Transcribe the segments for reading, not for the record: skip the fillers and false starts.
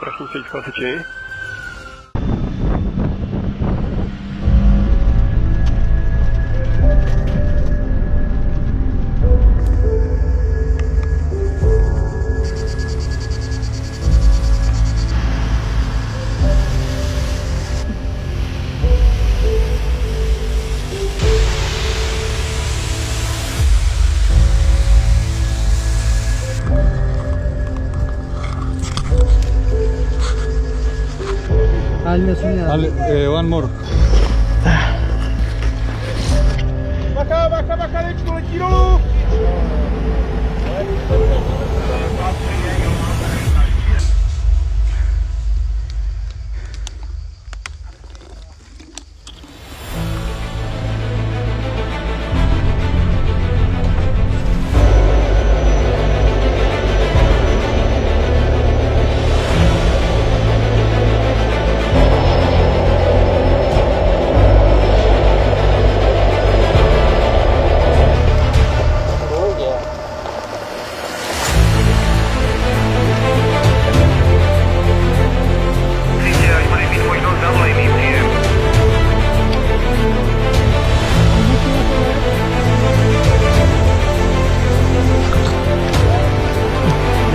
Praším se teďka seči. One more. Bacha, bacha, bacha, dečku, letí dolů!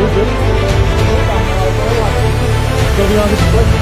We'll be on this clip.